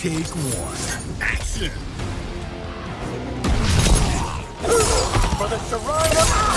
Take one. Action! For the Shrine of...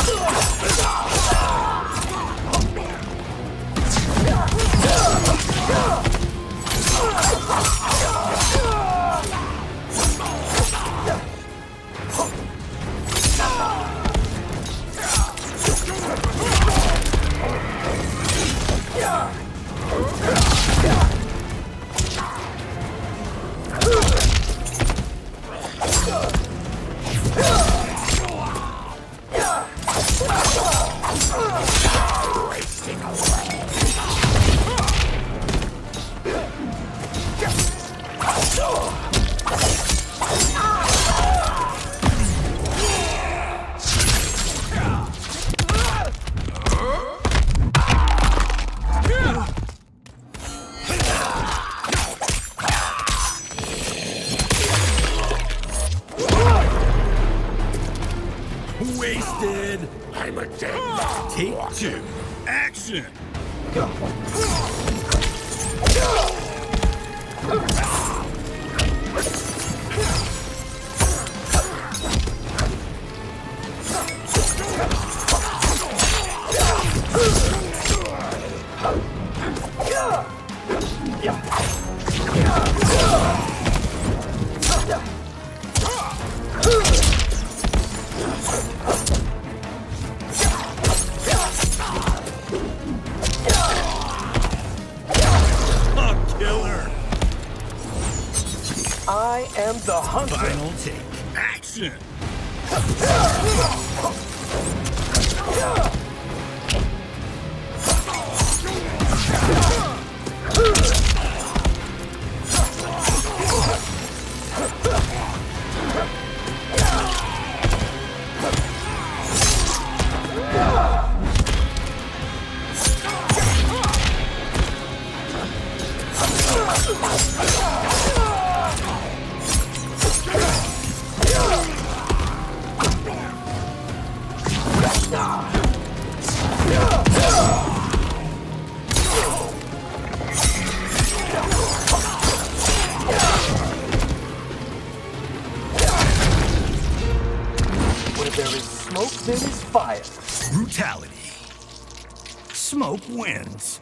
Smoke wins.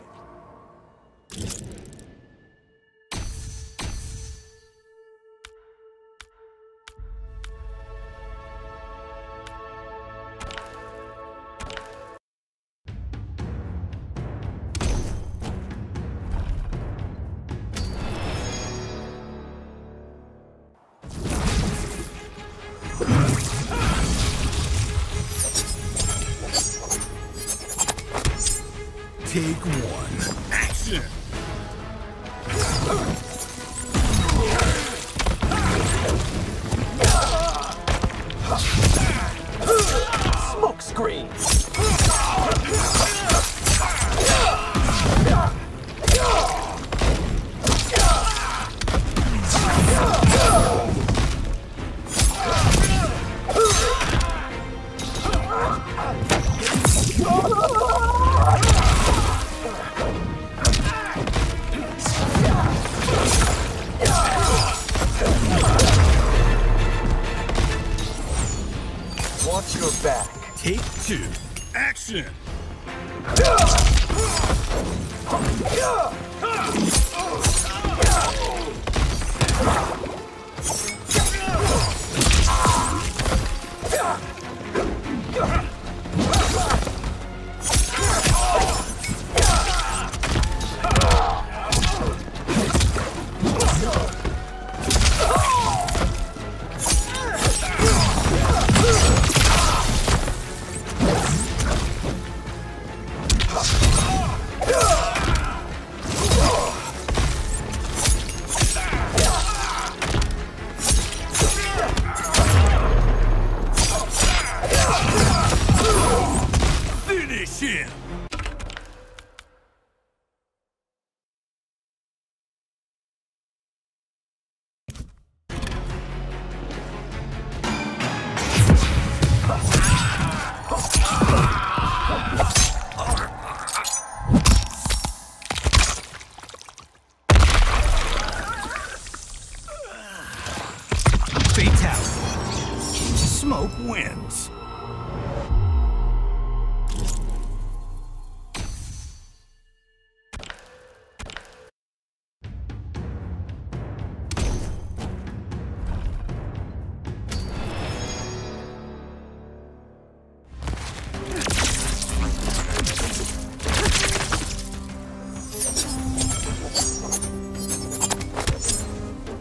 out. Smoke wins.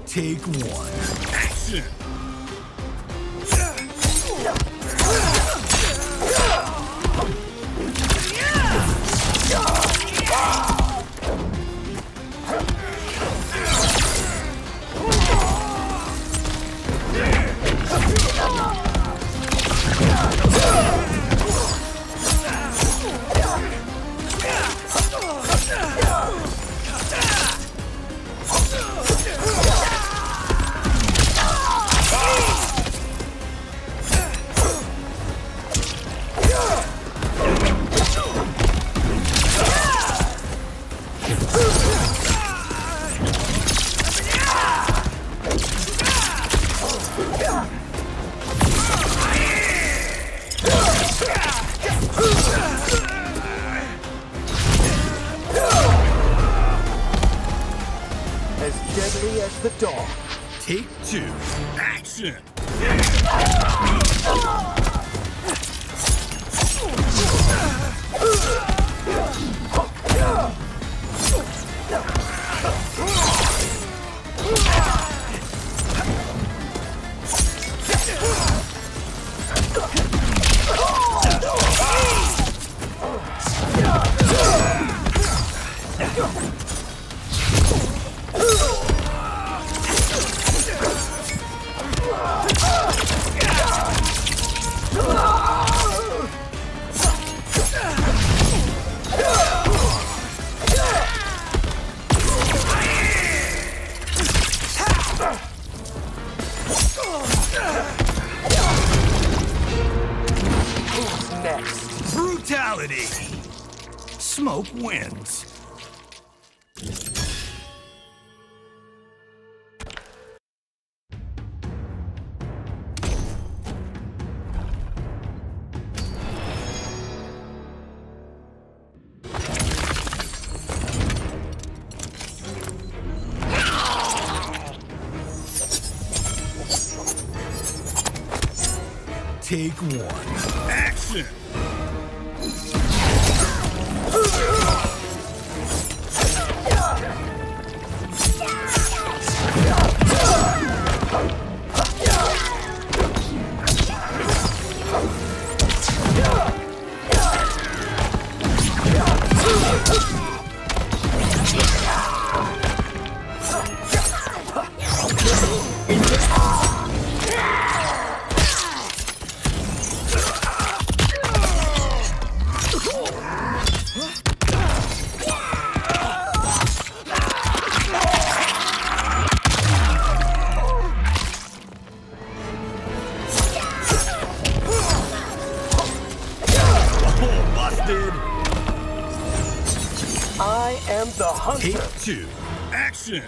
Take one. Action! Smoke wins. Take one. Action! Two, action!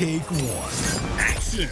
Take one. Action!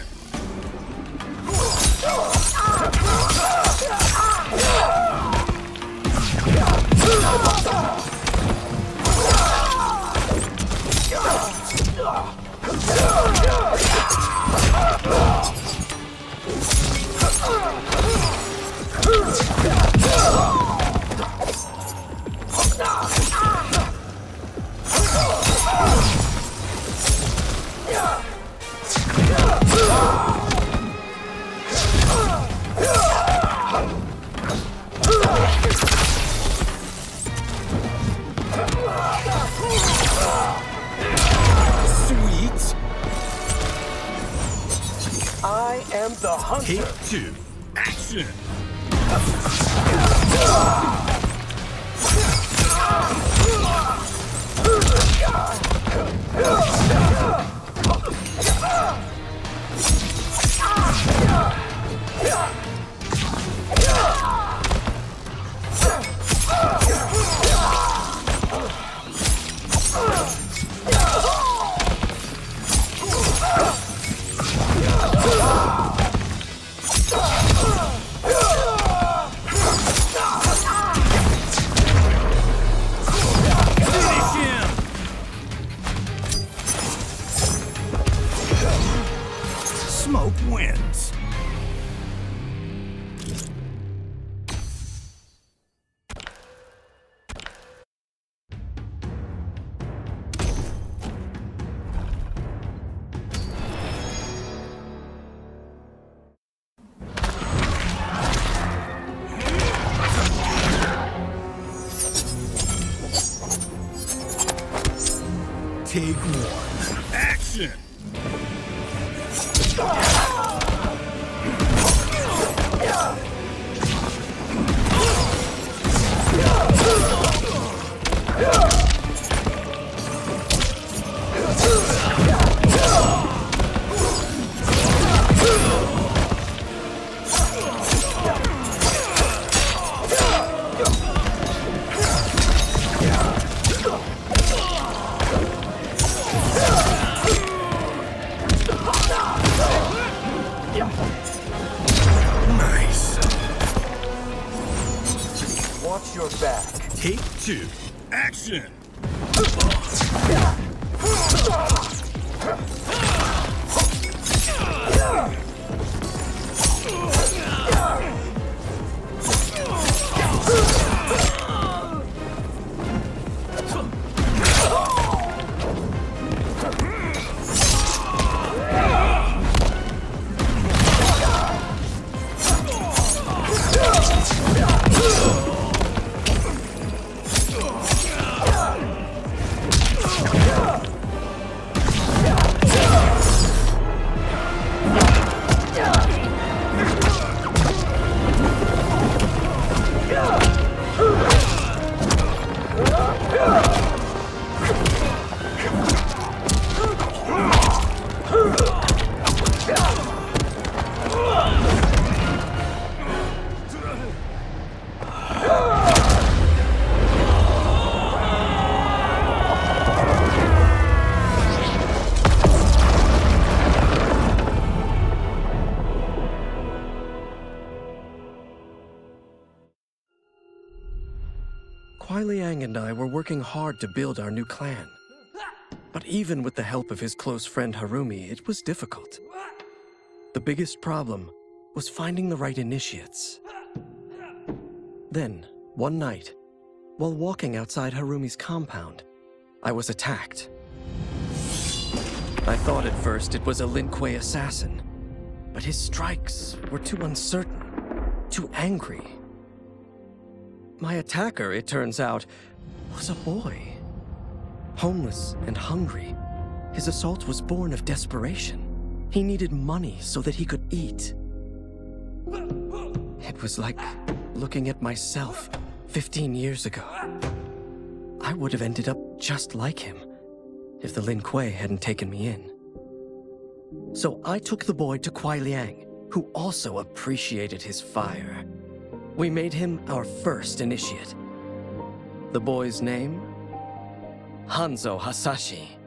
I am the hunter. Take two. Action. Smoke wins. Take one. Action! Watch your back. Take two. Action! Kuai Liang and I were working hard to build our new clan. But even with the help of his close friend Harumi, it was difficult. The biggest problem was finding the right initiates. Then, one night, while walking outside Harumi's compound, I was attacked. I thought at first it was a Lin Kuei assassin, but his strikes were too uncertain, too angry. My attacker, it turns out, was a boy. Homeless and hungry, his assault was born of desperation. He needed money so that he could eat. It was like looking at myself 15 years ago. I would have ended up just like him if the Lin Kuei hadn't taken me in. So I took the boy to Kuai Liang, who also appreciated his fire. We made him our first initiate. The boy's name? Hanzo Hasashi.